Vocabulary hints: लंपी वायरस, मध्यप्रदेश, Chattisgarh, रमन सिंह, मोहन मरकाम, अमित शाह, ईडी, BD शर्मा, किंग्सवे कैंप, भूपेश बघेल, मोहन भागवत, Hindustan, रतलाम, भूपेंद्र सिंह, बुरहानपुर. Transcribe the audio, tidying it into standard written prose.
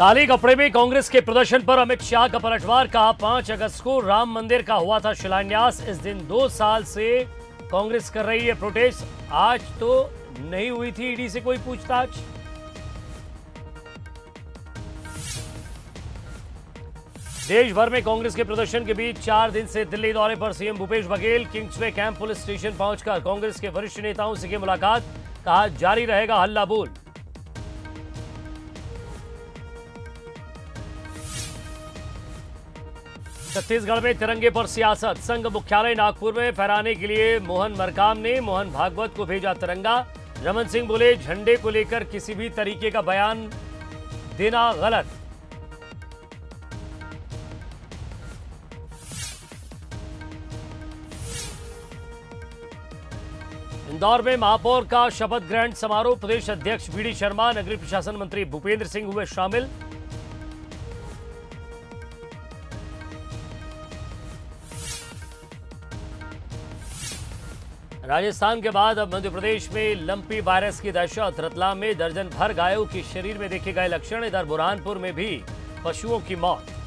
काले कपड़े में कांग्रेस के प्रदर्शन पर अमित शाह का पलटवार, कहा 5 अगस्त को राम मंदिर का हुआ था शिलान्यास। इस दिन 2 साल से कांग्रेस कर रही है प्रोटेस्ट, आज तो नहीं हुई थी ईडी से कोई पूछताछ। देश भर में कांग्रेस के प्रदर्शन के बीच 4 दिन से दिल्ली दौरे पर CM भूपेश बघेल। किंग्सवे कैंप police station पहुंचकर कांग्रेस के वरिष्ठ नेताओं से की मुलाकात, कहा जारी रहेगा हल्ला बोल। छत्तीसगढ़ में तिरंगे पर सियासत, संघ मुख्यालय नागपुर में फहराने के लिए मोहन मरकाम ने मोहन भागवत को भेजा तिरंगा। रमन सिंह बोले झंडे को लेकर किसी भी तरीके का बयान देना गलत। इंदौर में महापौर का शपथ ग्रहण समारोह, प्रदेश अध्यक्ष BD शर्मा, नगरीय प्रशासन मंत्री भूपेंद्र सिंह हुए शामिल। राजस्थान के बाद अब मध्य प्रदेश में लंपी वायरस की दहशत, रतलाम में दर्जन भर गायों के शरीर में देखे गए लक्षण। इधर बुरहानपुर में भी पशुओं की मौत।